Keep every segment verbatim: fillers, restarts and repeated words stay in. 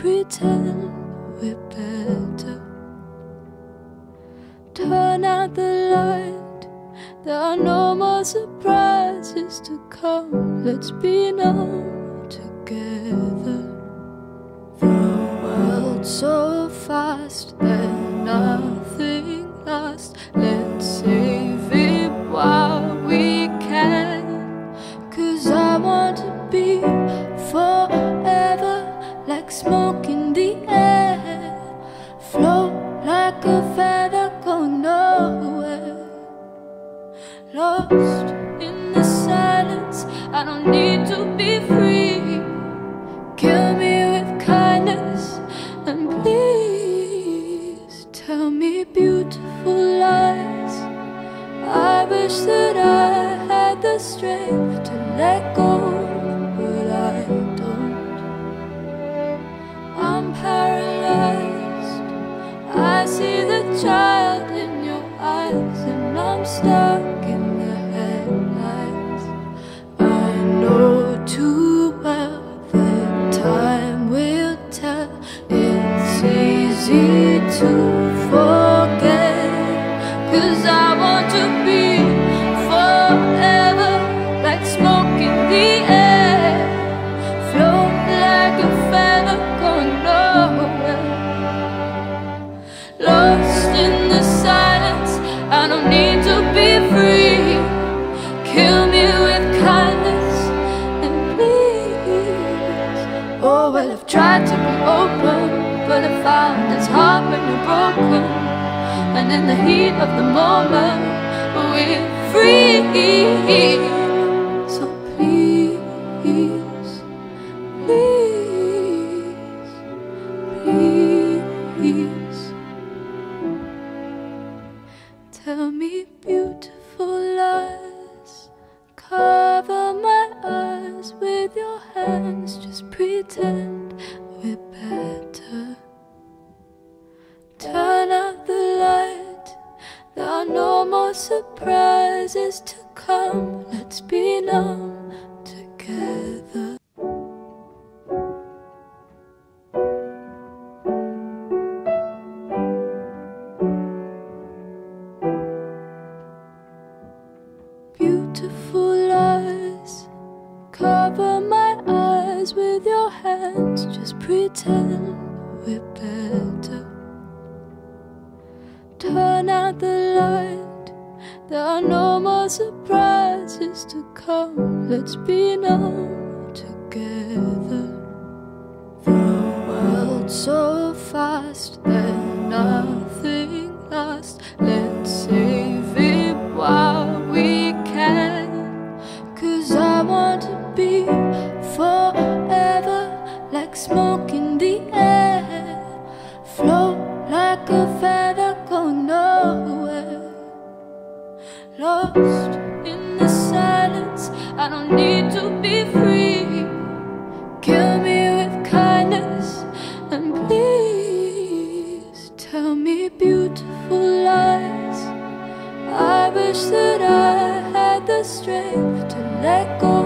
pretend we're better. Turn out the light, there are no more surprises to come. Let's be numb together. The world's so fast, there's nothing lost. Let's save it while we can, 'cause I want to be forever, like smoke in the air, float like a feather, going nowhere. Lost in the silence, I don't need to be free. Kill me with kindness, and please tell me beautiful lies. I wish that I had the strength to let go, but I don't. I'm paralyzed. I see the child in your eyes, and I'm stuck in the headlights. I know too well that time will tell. It's easy to forget, 'cause I want to be forever, like smoke in the air. Lost in the silence, I don't need to be free. Kill me with kindness, and please. Oh, well, I've tried to be open, but I found it's hard when you're broken. And in the heat of the moment, we're free. So please, please, please, tell me beautiful lies. Cover my eyes with your hands. Just pretend we're better. Turn out the light, there are no more surprises to come. Let's be numb together. Beautiful lies, cover my eyes with your hands. Just pretend we're better. Turn out the light, there are no more surprises to come. Let's be numb together. The world's so fast, there's nothing lost. Let's save it while we, 'cause I want to be forever, like smoke in the air, float like a feather, going nowhere. Lost in the silence, I don't need to be free. Kill me with kindness, and please tell me beautiful lies. I wish that I the strength to let go,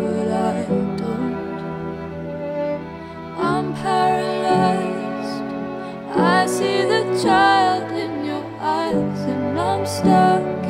but I don't. I'm paralyzed. I see the child in your eyes, and I'm stuck.